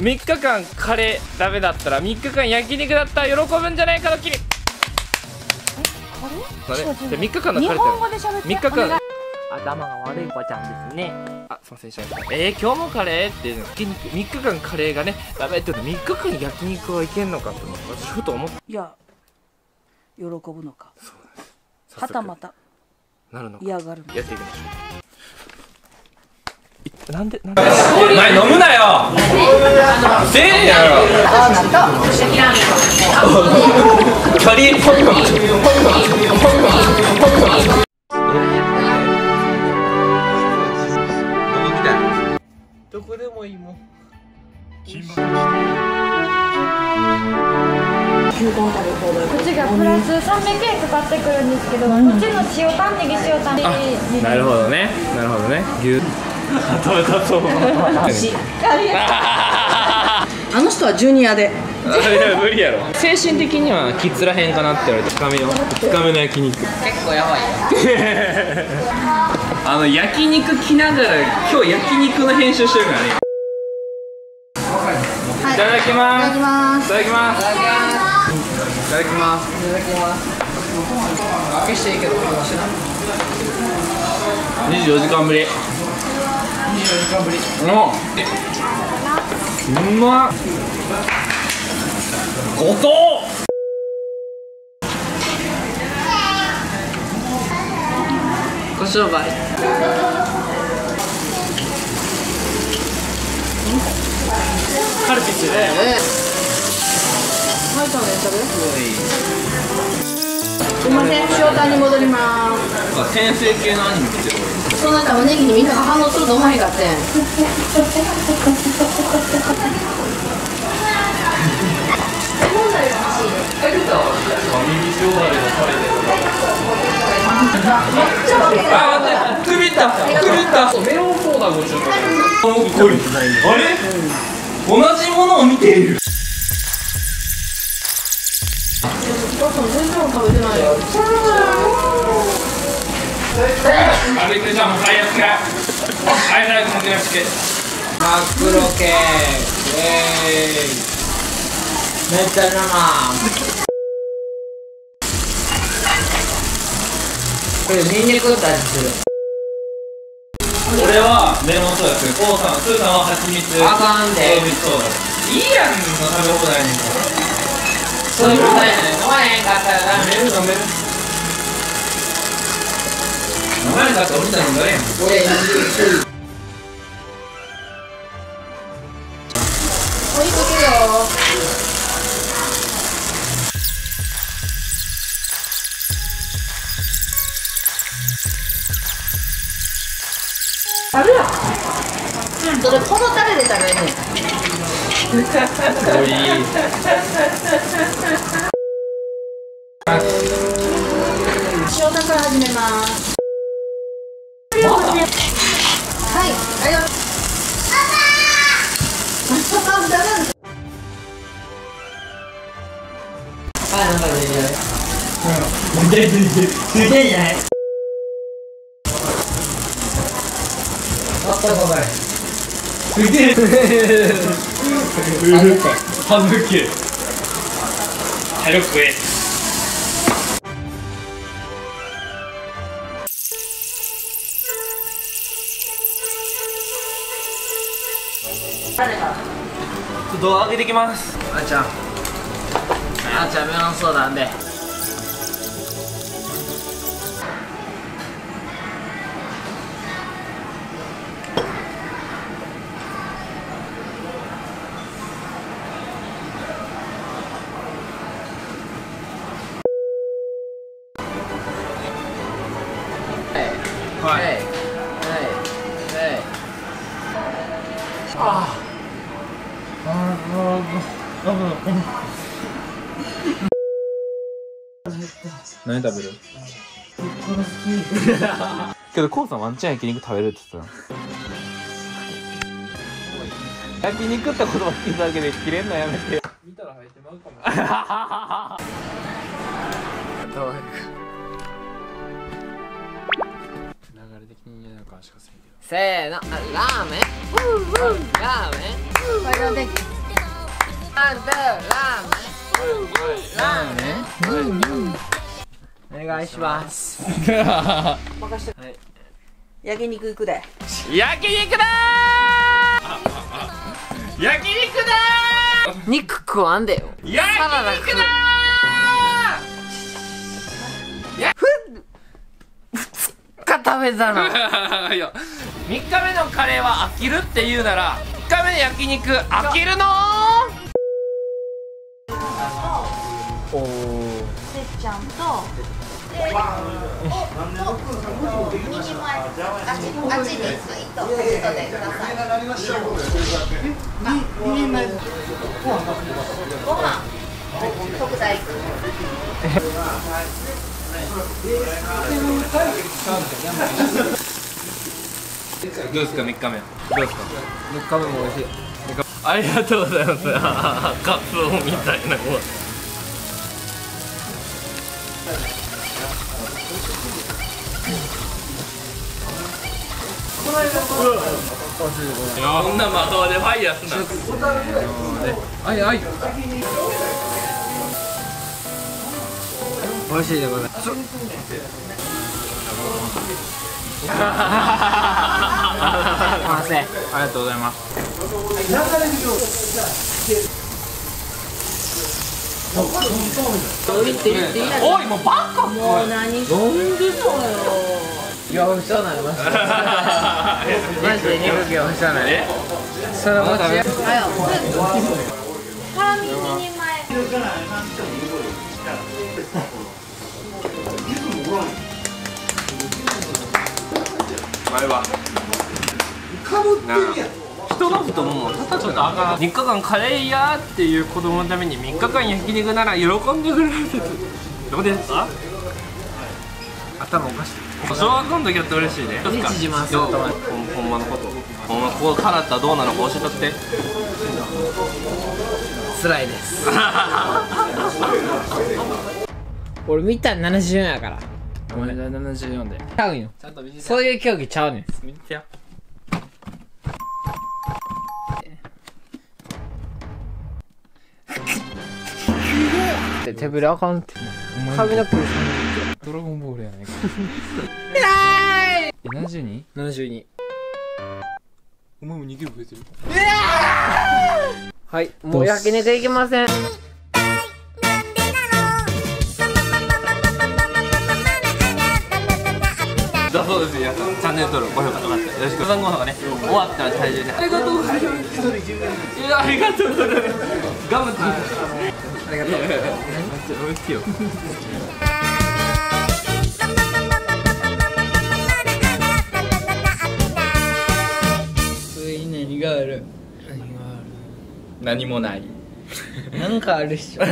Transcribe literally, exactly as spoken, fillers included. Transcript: みっかかんカレーダメだったらみっかかん焼肉だったら喜ぶんじゃないかドッキリ。え、カレー？じゃみっかかんのカレー。日本語で喋って。みっかかん。頭が悪いおばちゃんですね。あ、すいません、しゃべった。えー、今日もカレーって焼肉みっかかんカレーがねダメって言うとみっかかん焼肉はいけんのかって私ふと思って、いや喜ぶのか。そうです。はたまたなるのか。嫌がるのか。やっていきましょう。なんでなんでお前飲むなよ。せえやろ。カリーポンコンポンコンポンコン。どこでもいいもん。金馬。牛丼食べ放題。こっちがプラスさんびゃくえんかかってくるんですけど、こっちの塩タンネギ塩タンネギ。なるほどね。なるほどね。牛。食べたそう。しっかり。あの人はジュニアで。いや無理やろ。精神的にはキッズらへんかなって言われて、深めの深めの焼肉。結構やばい。あの焼肉来ながら今日焼肉の編集してるからね。いただきます。いただきます。いただきます。いただきます。開けしていいけど話しない。にじゅうよじかんぶり。にじゅうよじかんぶり。うん。うまっ。ごとう。ご商売。カルピスだよね。はい、食べ食べ。すみません、塩タンに戻りまーす。先生系のアニメ見てる。その中おネギにみんなが反応するのうまいがって。あ、くびった、くびった。メロンソーダごちそう。あれ？同じものを見ている。全然食べてないよ。俺はメロンソーダです。コウさん、スーさんは蜂蜜。あかんで。いいやん、食べ放題に。そういうことやね。飲まへんかったら飲める飲める。飲まへんかったらお兄ちゃん飲んだらええやん。おいくくよ。食べろ。うん、それこのタレで食べんねん。おい塩タンから始めます。はい、ありがとう。あ、なんか出てる。出てる出てる出てるじゃない。あったかない。すげえ。歯抜け。早く食え。ドア開けてきます。あーちゃん。あーちゃんメロンソーダなんで。はいはいはい。ああ、何食べる？けどコウさんワンチャン焼肉食べるって言ってた。焼肉って言葉聞いただけで切れんのやめて。見たら生えてまうかも。せーの、ラーメン、ラーメン。お願いします。任せて。はい。焼肉行くで。焼肉だー。焼肉だー。肉食わんでよ。焼肉だー。やふふつか食べたの。いや、みっかめのカレーは飽きるって言うなら、みっかめの焼肉飽きるのー。おお。ちゃんとどうですかみっかめ、どうですかみっかめも美味しい。ありがとうございますカツオみたいなもの。こんな魔法でファイヤーすな。はいはい。美味しいでございます。完成。ありがとうございます。おいもうバカ。もう何してんの。いや、おいしそうなりました。マジで肉がおいしそうなり。そのこちら。ハラミににんまえ。あれは。人の太ももたたくな。みっかかんカレーやーっていう子供のためにみっかかん焼肉なら喜んでくれる。どうですか？頭おかしい。小学校の時だって嬉しいね。自慢すると思う。ほんまのこと。ほんまここからったらどうなのか教えとって。辛いです。俺見たらななじゅうよんやから。お前がななじゅうよんで。ちゃうんよ。そういう競技ちゃうねん。見てよ。手ぶれあかんって。髪の毛。ドラゴンボールやないか。ななじゅうに？ ななじゅうに。お前もにキロ増えてる。はい、もう焼肉いけません。だそうです、皆さん。チャンネル登録、ご評価とかってよろしく。ご飯がね、終わったら体重で。ありがとうございます。いや、ありがとうございます。ガムついてありがとう。めっちゃ美味しいよ。何もない。なんかあるっしょ。